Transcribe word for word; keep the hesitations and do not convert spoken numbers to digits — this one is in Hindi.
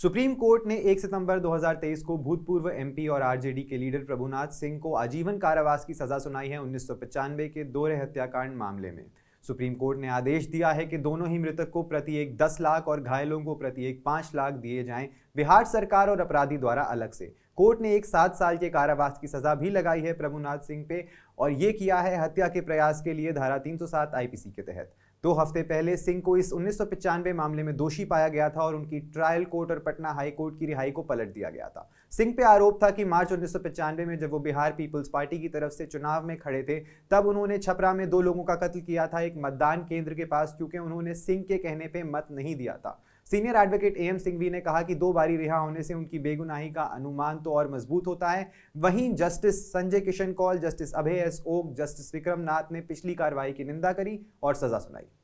सुप्रीम कोर्ट ने एक सितंबर दो हज़ार तेईस को भूतपूर्व एमपी और आरजेडी के लीडर प्रभुनाथ सिंह को आजीवन कारावास की सजा सुनाई है उन्नीस सौ पचानवे के दोहरे हत्याकांड मामले में। सुप्रीम कोर्ट ने आदेश दिया है कि दोनों ही मृतक को प्रति एक दस लाख और घायलों को प्रति एक पाँच लाख दिए जाएं, बिहार सरकार और अपराधी द्वारा अलग से। कोर्ट ने एक सात साल के कारावास की सजा भी लगाई है प्रभुनाथ सिंह पे, और ये किया है हत्या के प्रयास के लिए धारा तीन सौ सात आईपीसी के तहत। दो हफ्ते पहले सिंह को इस उन्नीस सौ पचानवे मामले में दोषी पाया गया था और उनकी ट्रायल कोर्ट और पटना हाई कोर्ट की रिहाई को पलट दिया गया था। सिंह पे आरोप था कि मार्च उन्नीस सौ पचानवे में जब वो बिहार पीपुल्स पार्टी की तरफ से चुनाव में खड़े थे, तब उन्होंने छपरा में दो लोगों का कत्ल किया था एक मतदान केंद्र के पास, क्योंकि उन्होंने सिंह के कहने पर मत नहीं दिया था। सीनियर एडवोकेट एएम सिंघवी ने कहा कि दो बारी रिहा होने से उनकी बेगुनाही का अनुमान तो और मजबूत होता है। वहीं justice Sanjay Kishan Kaul, justice Abhay S Oka, justice Vikram Nath ने पिछली कार्रवाई की निंदा करी और सजा सुनाई।